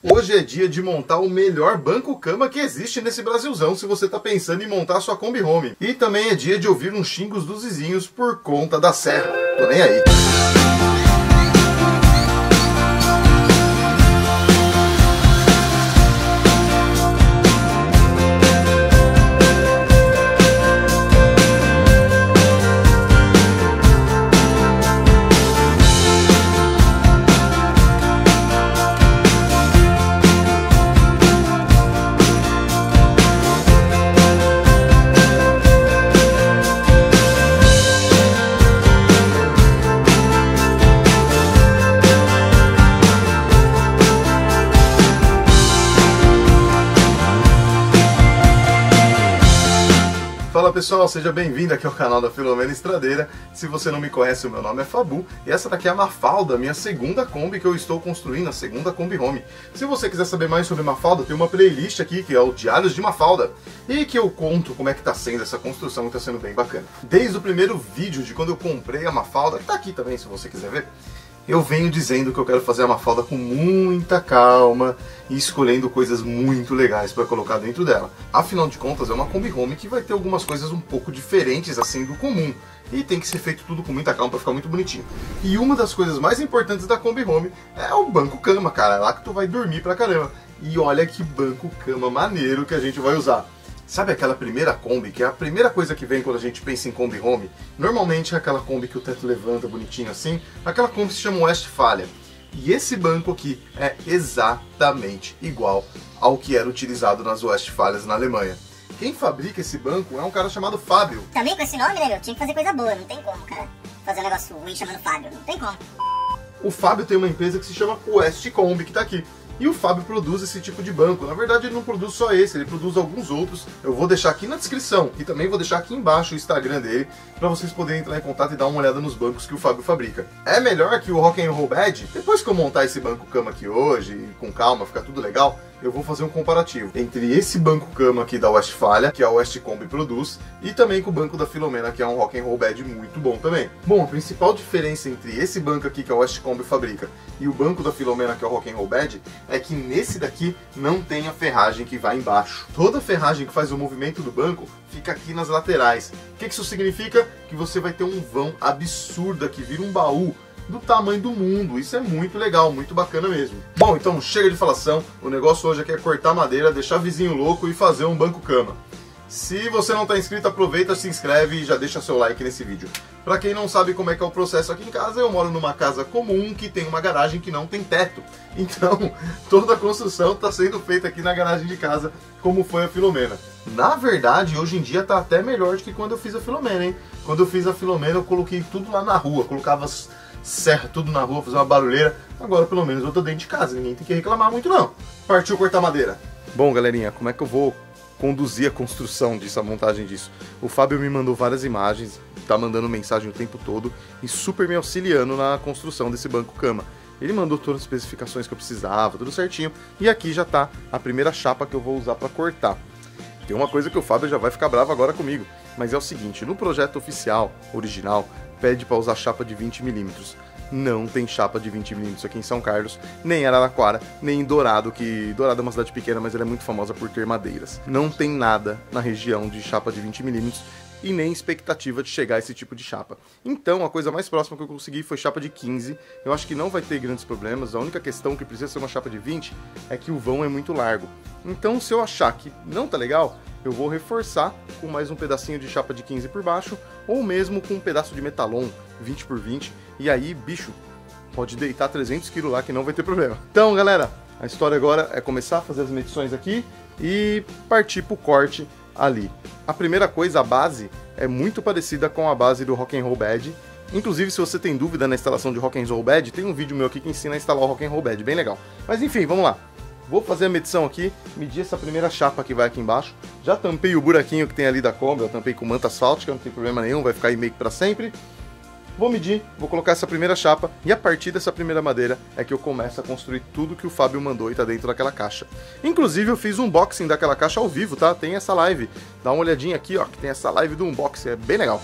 Hoje é dia de montar o melhor banco-cama que existe nesse Brasilzão, se você está pensando em montar a sua Kombi Home. E também é dia de ouvir uns xingos dos vizinhos por conta da serra. Tô nem aí. Olá pessoal, seja bem-vindo aqui ao canal da Filomena Estradeira. Se você não me conhece, o meu nome é Fabu e essa daqui é a Mafalda, minha segunda Kombi que eu estou construindo, a segunda Kombi Home. Se você quiser saber mais sobre Mafalda, tem uma playlist aqui que é o Diários de Mafalda e que eu conto como é que está sendo essa construção, que está sendo bem bacana. Desde o primeiro vídeo de quando eu comprei a Mafalda, que está aqui também se você quiser ver, eu venho dizendo que eu quero fazer a Mafalda com muita calma e escolhendo coisas muito legais para colocar dentro dela. Afinal de contas, é uma Kombi Home que vai ter algumas coisas um pouco diferentes assim do comum. E tem que ser feito tudo com muita calma para ficar muito bonitinho. E uma das coisas mais importantes da Kombi Home é o banco-cama, cara. É lá que tu vai dormir pra caramba. E olha que banco-cama maneiro que a gente vai usar. Sabe aquela primeira Kombi, que é a primeira coisa que vem quando a gente pensa em Kombi Home? Normalmente é aquela Kombi que o teto levanta bonitinho assim, aquela Kombi se chama Westfalia. E esse banco aqui é exatamente igual ao que era utilizado nas Westfalias na Alemanha. Quem fabrica esse banco é um cara chamado Fábio. Também com esse nome, né, meu? Tinha que fazer coisa boa, não tem como, cara. Fazer um negócio ruim chamando Fábio, não tem como. O Fábio tem uma empresa que se chama Westkombi, que tá aqui. E o Fábio produz esse tipo de banco. Na verdade, ele não produz só esse, ele produz alguns outros. Eu vou deixar aqui na descrição e também vou deixar aqui embaixo o Instagram dele para vocês poderem entrar em contato e dar uma olhada nos bancos que o Fábio fabrica. É melhor que o Rock'n'Roll Bed. Depois que eu montar esse banco-cama aqui hoje, com calma, ficar tudo legal, eu vou fazer um comparativo entre esse banco-cama aqui da Westfalia, que a Westkombi produz, e também com o banco da Filomena, que é um Rock'n'Roll Bed muito bom também. Bom, a principal diferença entre esse banco aqui que a Westkombi fabrica e o banco da Filomena, que é o Rock'n'Roll Bed, é que nesse daqui não tem a ferragem que vai embaixo. Toda a ferragem que faz o movimento do banco fica aqui nas laterais. O que isso significa? Que você vai ter um vão absurdo que vira um baú do tamanho do mundo. Isso é muito legal, muito bacana mesmo. Bom, então chega de falação. O negócio hoje aqui é cortar madeira, deixar vizinho louco e fazer um banco-cama. Se você não está inscrito, aproveita, se inscreve e já deixa seu like nesse vídeo. Para quem não sabe como é que é o processo aqui em casa, eu moro numa casa comum que tem uma garagem que não tem teto. Então, toda a construção está sendo feita aqui na garagem de casa, como foi a Filomena. Na verdade, hoje em dia está até melhor do que quando eu fiz a Filomena, hein? Quando eu fiz a Filomena, eu coloquei tudo lá na rua, colocava serra tudo na rua, fazia uma barulheira. Agora, pelo menos, eu tô dentro de casa, ninguém tem que reclamar muito, não. Partiu cortar madeira. Bom, galerinha, como é que eu vou conduzir a construção disso, a montagem disso? O Fábio me mandou várias imagens, tá mandando mensagem o tempo todo e super me auxiliando na construção desse banco-cama. Ele mandou todas as especificações que eu precisava, tudo certinho, e aqui já tá a primeira chapa que eu vou usar para cortar. Tem uma coisa que o Fábio já vai ficar bravo agora comigo, mas é o seguinte, no projeto oficial, original, pede para usar chapa de 20 mm. Não tem chapa de 20 mm aqui em São Carlos, nem em Araraquara, nem em Dourado, que Dourado é uma cidade pequena, mas ela é muito famosa por ter madeiras. Não tem nada na região de chapa de 20 mm e nem expectativa de chegar a esse tipo de chapa. Então, a coisa mais próxima que eu consegui foi chapa de 15. Eu acho que não vai ter grandes problemas. A única questão que precisa ser uma chapa de 20 é que o vão é muito largo. Então, se eu achar que não tá legal, eu vou reforçar com mais um pedacinho de chapa de 15 por baixo, ou mesmo com um pedaço de metalon 20 por 20, e aí, bicho, pode deitar 300 kg lá que não vai ter problema. Então, galera, a história agora é começar a fazer as medições aqui e partir pro corte ali. A primeira coisa, a base, é muito parecida com a base do Rock'n'Roll Bed. Inclusive, se você tem dúvida na instalação de Rock'n'Roll Bed, tem um vídeo meu aqui que ensina a instalar o Rock'n'Roll Bed, bem legal. Mas enfim, vamos lá. Vou fazer a medição aqui, medir essa primeira chapa que vai aqui embaixo. Já tampei o buraquinho que tem ali da Kombi, eu tampei com manta asfáltica, não tem problema nenhum, vai ficar aí meio que pra sempre. Vou medir, vou colocar essa primeira chapa e a partir dessa primeira madeira é que eu começo a construir tudo que o Fábio mandou e tá dentro daquela caixa. Inclusive eu fiz um unboxing daquela caixa ao vivo, tá? Tem essa live, dá uma olhadinha aqui, ó, que tem essa live do unboxing, é bem legal.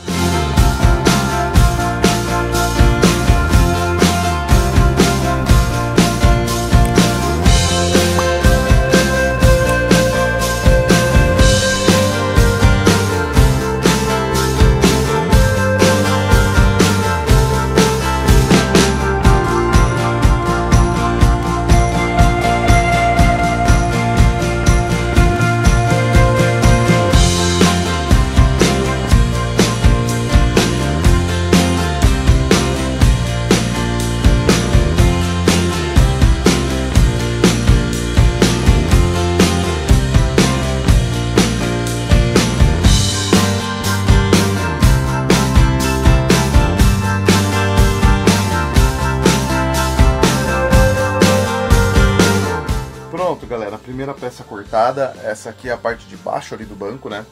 Pronto, galera, a primeira peça cortada. Essa aqui é a parte de baixo ali do banco, né?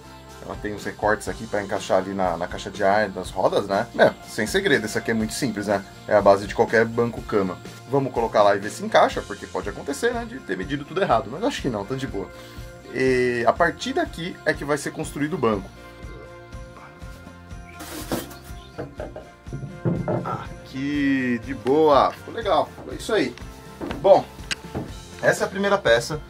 Ela tem os recortes aqui para encaixar ali na caixa de ar das rodas, né? É, sem segredo, isso aqui é muito simples, né? É a base de qualquer banco-cama. Vamos colocar lá e ver se encaixa, porque pode acontecer, né? De ter medido tudo errado, mas acho que não, tá de boa. E a partir daqui é que vai ser construído o banco. Aqui, de boa. Ficou legal, é isso aí. Bom, essa é a primeira peça.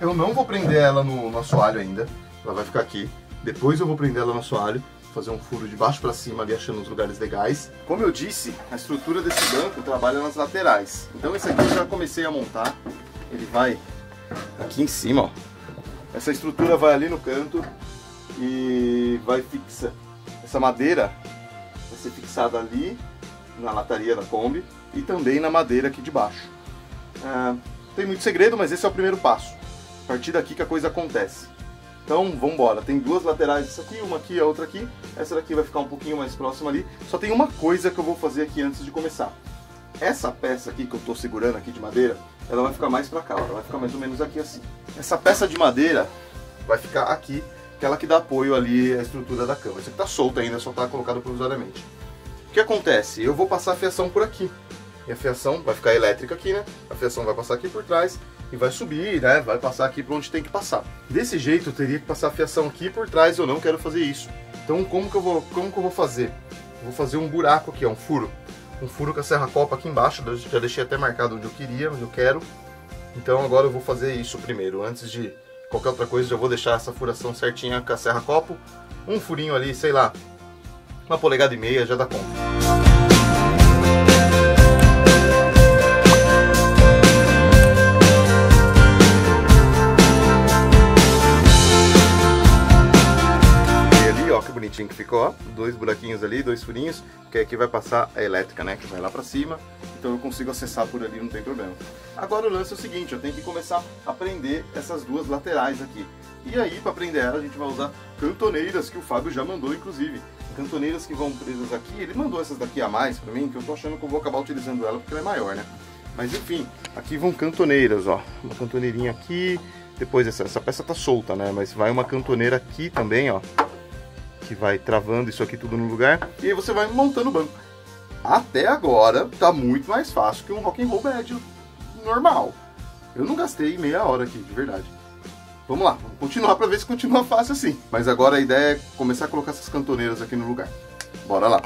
Eu não vou prender ela no assoalho ainda. Ela vai ficar aqui. Depois eu vou prender ela no assoalho, fazer um furo de baixo para cima ali, achando os lugares legais. Como eu disse, a estrutura desse banco trabalha nas laterais. Então esse aqui eu já comecei a montar. Ele vai aqui em cima, ó. Essa estrutura vai ali no canto e vai fixa. Essa madeira vai ser fixada ali na lataria da Kombi e também na madeira aqui de baixo. Tem muito segredo, mas esse é o primeiro passo. A partir daqui que a coisa acontece. Então vamos embora. Tem duas laterais, essa aqui, uma aqui e a outra aqui. Essa daqui vai ficar um pouquinho mais próxima ali. Só tem uma coisa que eu vou fazer aqui antes de começar. Essa peça aqui que eu estou segurando aqui de madeira, ela vai ficar mais para cá, ela vai ficar mais ou menos aqui assim. Essa peça de madeira vai ficar aqui, que é ela que dá apoio ali à estrutura da cama. Isso aqui está solta ainda, só está colocado provisoriamente. O que acontece? Eu vou passar a fiação por aqui. E a fiação vai ficar elétrica aqui, né? A fiação vai passar aqui por trás e vai subir, né? Vai passar aqui por onde tem que passar. Desse jeito eu teria que passar a fiação aqui por trás, eu não quero fazer isso. Então como que eu vou fazer? Eu vou fazer um buraco aqui, ó, um furo com a serra-copa aqui embaixo. Eu já deixei até marcado onde eu queria, onde eu quero. Então agora eu vou fazer isso primeiro. Antes de qualquer outra coisa, já vou deixar essa furação certinha com a serra-copo. Um furinho ali, sei lá, 1,5 polegadas já dá conta. Que ficou, ó, dois buraquinhos ali, dois furinhos, que aqui vai passar a elétrica, né, que vai lá pra cima, então eu consigo acessar por ali, não tem problema. Agora o lance é o seguinte, eu tenho que começar a prender essas duas laterais aqui, e aí pra prender ela a gente vai usar cantoneiras, que o Fábio já mandou inclusive, cantoneiras que vão presas aqui. Ele mandou essas daqui a mais pra mim, que eu tô achando que eu vou acabar utilizando ela porque ela é maior, né, mas enfim, aqui vão cantoneiras, ó, uma cantoneirinha aqui, depois essa peça tá solta, né, mas vai uma cantoneira aqui também, ó, que vai travando isso aqui tudo no lugar, e aí você vai montando o banco. Até agora tá muito mais fácil que um Rock'n'Roll Bed normal. Eu não gastei meia hora aqui, de verdade. Vamos lá, vamos continuar pra ver se continua fácil assim. Mas agora a ideia é começar a colocar essas cantoneiras aqui no lugar. Bora lá!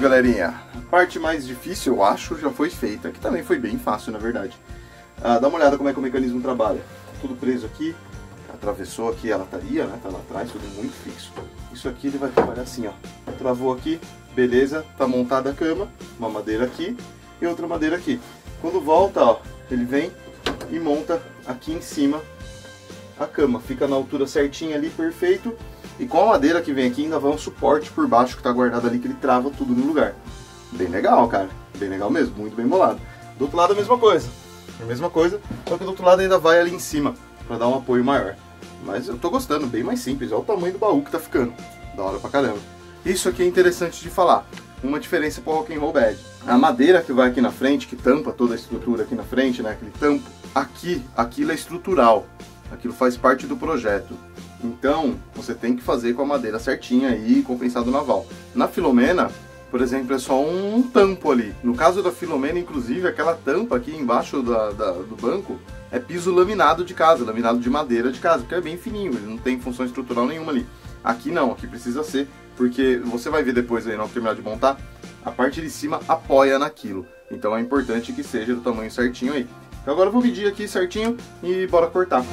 Galerinha, a parte mais difícil, eu acho, já foi feita, que também foi bem fácil, na verdade. Dá uma olhada como é que o mecanismo trabalha. Tudo preso aqui, atravessou aqui a lataria, né? Tá lá atrás, tudo muito fixo. Isso aqui ele vai trabalhar assim, ó. Travou aqui, beleza, tá montada a cama, uma madeira aqui e outra madeira aqui. Quando volta, ó, ele vem e monta aqui em cima a cama. Fica na altura certinha ali, perfeito. E com a madeira que vem aqui ainda vai um suporte por baixo que tá guardado ali, que ele trava tudo no lugar. Bem legal, cara. Bem legal mesmo, muito bem bolado. Do outro lado a mesma coisa. A mesma coisa, só que do outro lado ainda vai ali em cima, pra dar um apoio maior. Mas eu tô gostando, bem mais simples. Olha o tamanho do baú que tá ficando. Da hora pra caramba. Isso aqui é interessante de falar. Uma diferença pro Rock'n'Roll Bed. A madeira que vai aqui na frente, que tampa toda a estrutura aqui na frente, né? Aquele tampo. Aquilo é estrutural. Aquilo faz parte do projeto. Então, você tem que fazer com a madeira certinha aí, compensado naval. Na Filomena, por exemplo, é só um tampo ali. No caso da Filomena, inclusive, aquela tampa aqui embaixo do banco é piso laminado de casa, laminado de madeira de casa, porque é bem fininho, ele não tem função estrutural nenhuma ali. Aqui não, aqui precisa ser, porque você vai ver depois aí, na hora que terminar de montar, a parte de cima apoia naquilo. Então é importante que seja do tamanho certinho aí. Então agora eu vou medir aqui certinho e bora cortar.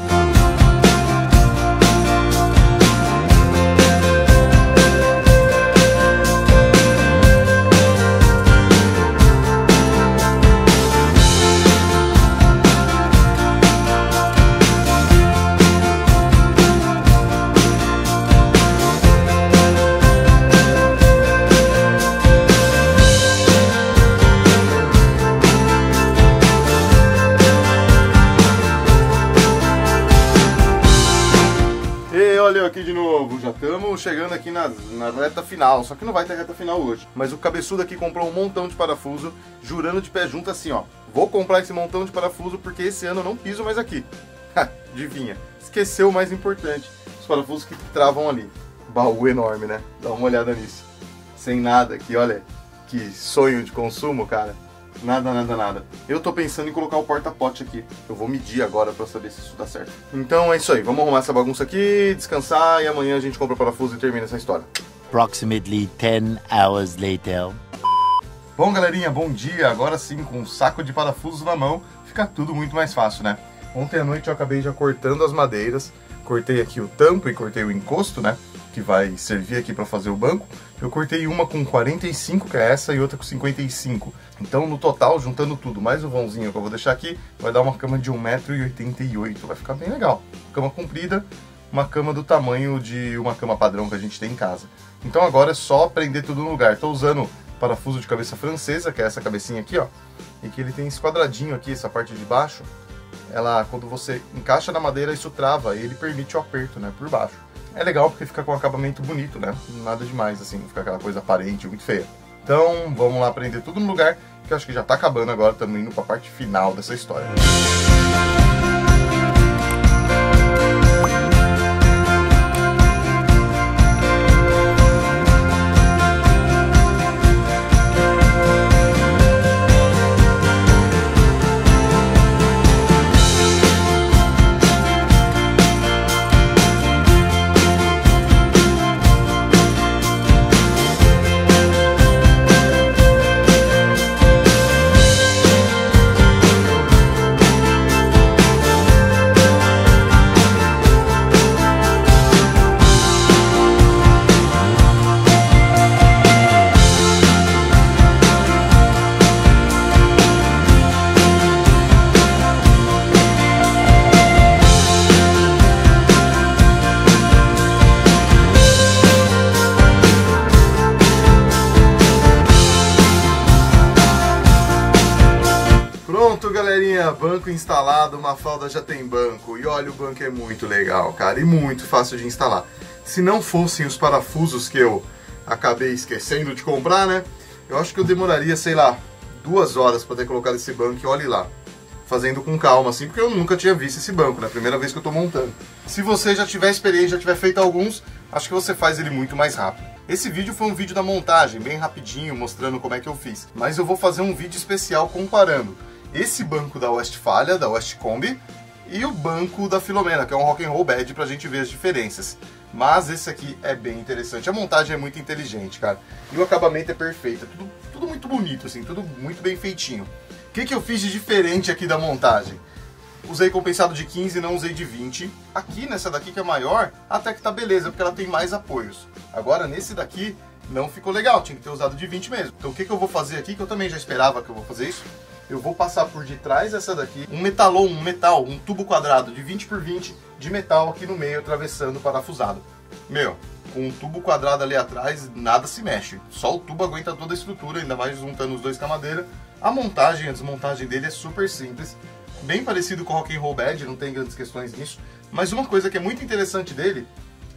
Aqui de novo, já estamos chegando aqui na reta final, só que não vai ter reta final hoje. Mas o cabeçudo aqui comprou um montão de parafuso, jurando de pé junto assim, ó: vou comprar esse montão de parafuso porque esse ano eu não piso mais aqui. Adivinha, esqueceu o mais importante, os parafusos que travam ali. Baú enorme, né? Dá uma olhada nisso. Sem nada aqui, olha, que sonho de consumo, cara. Nada, nada, nada. Eu tô pensando em colocar o porta-pote aqui. Eu vou medir agora pra saber se isso dá certo. Então é isso aí, vamos arrumar essa bagunça aqui, descansar e amanhã a gente compra o parafuso e termina essa história. Approximately 10 hours later. Bom, galerinha, bom dia. Agora sim, com um saco de parafusos na mão, fica tudo muito mais fácil, né? Ontem à noite eu acabei já cortando as madeiras. Cortei aqui o tampo e cortei o encosto, né? Que vai servir aqui para fazer o banco. Eu cortei uma com 45, que é essa, e outra com 55. Então, no total, juntando tudo, mais o vãozinho que eu vou deixar aqui, vai dar uma cama de 1,88 m. Vai ficar bem legal. Cama comprida, uma cama do tamanho de uma cama padrão que a gente tem em casa. Então agora é só prender tudo no lugar. Estou usando parafuso de cabeça francesa, que é essa cabecinha aqui, ó. E que ele tem esse quadradinho aqui, essa parte de baixo. Ela, quando você encaixa na madeira, isso trava e ele permite o aperto, né, por baixo. É legal porque fica com um acabamento bonito, né? Nada demais, assim, não fica aquela coisa aparente, muito feia. Então, vamos lá prender tudo no lugar, que eu acho que já tá acabando agora, estamos indo pra parte final dessa história. Banco instalado, Mafalda já tem banco. E olha, o banco é muito legal, cara, e muito fácil de instalar. Se não fossem os parafusos que eu acabei esquecendo de comprar, né? Eu acho que eu demoraria, sei lá, 2 horas para ter colocado esse banco e olhe lá. Fazendo com calma, assim, porque eu nunca tinha visto esse banco, né? Primeira vez que eu tô montando. Se você já tiver experiência, já tiver feito alguns, acho que você faz ele muito mais rápido. Esse vídeo foi um vídeo da montagem, bem rapidinho, mostrando como é que eu fiz. Mas eu vou fazer um vídeo especial comparando esse banco da Westfalia, da Westkombi, e o banco da Filomena, que é um Rock'n'Roll Bed, pra gente ver as diferenças. Mas esse aqui é bem interessante, a montagem é muito inteligente, cara. E o acabamento é perfeito, é tudo muito bonito, assim, tudo muito bem feitinho. O que eu fiz de diferente aqui da montagem? Usei compensado de 15, não usei de 20. Aqui, nessa daqui que é maior, até que tá beleza, porque ela tem mais apoios. Agora, nesse daqui, não ficou legal, tinha que ter usado de 20 mesmo. Então o que eu vou fazer aqui, que eu também já esperava que eu vou fazer isso, eu vou passar por detrás dessa daqui um metalon, um tubo quadrado de 20×20 de metal aqui no meio, atravessando o parafusado. Meu, com um tubo quadrado ali atrás, nada se mexe. Só o tubo aguenta toda a estrutura, ainda mais juntando os dois com a madeira. A montagem e a desmontagem dele é super simples, bem parecido com o Rock'n'Roll Bed, não tem grandes questões nisso. Mas uma coisa que é muito interessante dele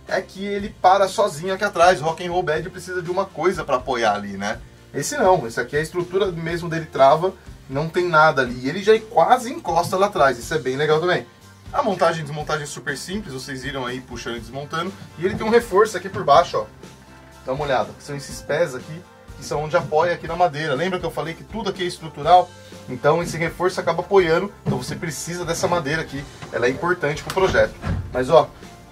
é que ele para sozinho aqui atrás. O Rock'n'Roll Bed precisa de uma coisa para apoiar ali, né? Esse não, esse aqui é a estrutura mesmo dele, trava. Não tem nada ali, ele já quase encosta lá atrás, isso é bem legal também. A montagem e desmontagem é super simples, vocês viram aí puxando e desmontando. E ele tem um reforço aqui por baixo, ó. Dá uma olhada, são esses pés aqui, que são onde apoia aqui na madeira. Lembra que eu falei que tudo aqui é estrutural? Então esse reforço acaba apoiando, então você precisa dessa madeira aqui, ela é importante pro projeto. Mas ó,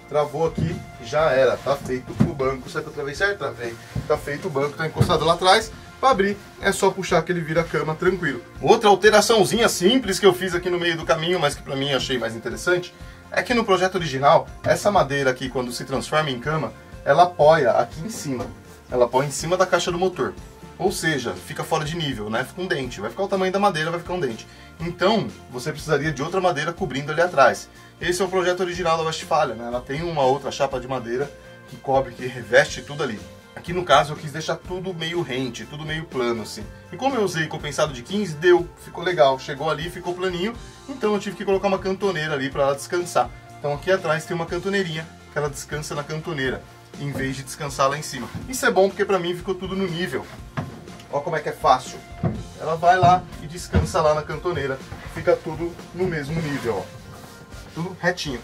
travou aqui, já era, tá feito o banco. Será que eu travei certo? Travei. Tá feito o banco, tá encostado lá atrás. Para abrir é só puxar que ele vira a cama tranquilo. Outra alteraçãozinha simples que eu fiz aqui no meio do caminho, mas que para mim achei mais interessante, é que no projeto original, essa madeira aqui, quando se transforma em cama, ela apoia aqui em cima. Ela apoia em cima da caixa do motor. Ou seja, fica fora de nível, né? Fica um dente. Vai ficar o tamanho da madeira, vai ficar um dente. Então, você precisaria de outra madeira cobrindo ali atrás. Esse é o projeto original da Westfalia, né? Ela tem uma outra chapa de madeira que cobre, que reveste tudo ali. Aqui no caso eu quis deixar tudo meio rente, tudo meio plano assim. E como eu usei compensado de 15, deu, ficou legal. Chegou ali, ficou planinho, então eu tive que colocar uma cantoneira ali para ela descansar. Então aqui atrás tem uma cantoneirinha que ela descansa na cantoneira, em vez de descansar lá em cima. Isso é bom porque pra mim ficou tudo no nível. Olha como é que é fácil. Ela vai lá e descansa lá na cantoneira. Fica tudo no mesmo nível, ó. Tudo retinho.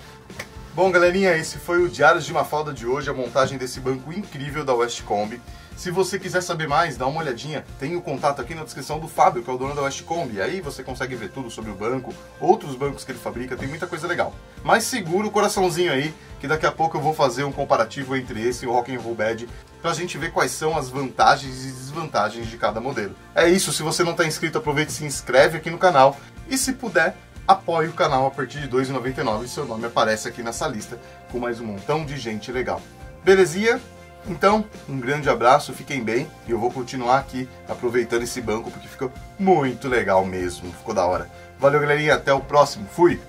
Bom, galerinha, esse foi o Diário de Mafalda de hoje, a montagem desse banco incrível da Westkombi. Se você quiser saber mais, dá uma olhadinha, tem o contato aqui na descrição do Fábio, que é o dono da Westkombi. Aí você consegue ver tudo sobre o banco, outros bancos que ele fabrica, tem muita coisa legal. Mas segura o coraçãozinho aí, que daqui a pouco eu vou fazer um comparativo entre esse e o Rock'n'Roll Bed, pra gente ver quais são as vantagens e desvantagens de cada modelo. É isso, se você não tá inscrito, aproveita e se inscreve aqui no canal. E se puder, apoie o canal a partir de R$ 2,99 e seu nome aparece aqui nessa lista com mais um montão de gente legal. Belezinha? Então, um grande abraço, fiquem bem e eu vou continuar aqui aproveitando esse banco porque ficou muito legal mesmo, ficou da hora. Valeu, galerinha, até o próximo, fui!